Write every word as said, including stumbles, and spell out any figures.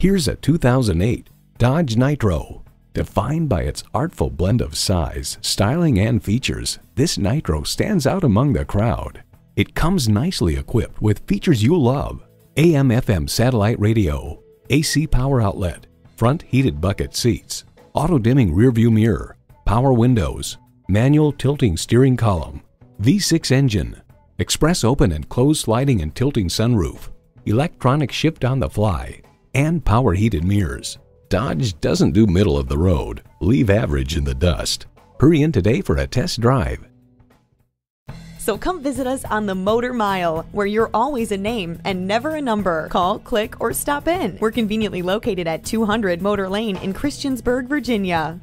Here's a two thousand eight Dodge Nitro. Defined by its artful blend of size, styling, and features, this Nitro stands out among the crowd. It comes nicely equipped with features you'll love: A M F M satellite radio, A C power outlet, front heated bucket seats, auto-dimming rearview mirror, power windows, manual tilting steering column, V six engine, express open and closed sliding and tilting sunroof, electronic shift on the fly, and power heated mirrors. Dodge doesn't do middle of the road. Leave average in the dust. Hurry in today for a test drive. So come visit us on the Motor Mile, where you're always a name and never a number. Call, click, or stop in. We're conveniently located at two hundred Motor Lane in Christiansburg, Virginia.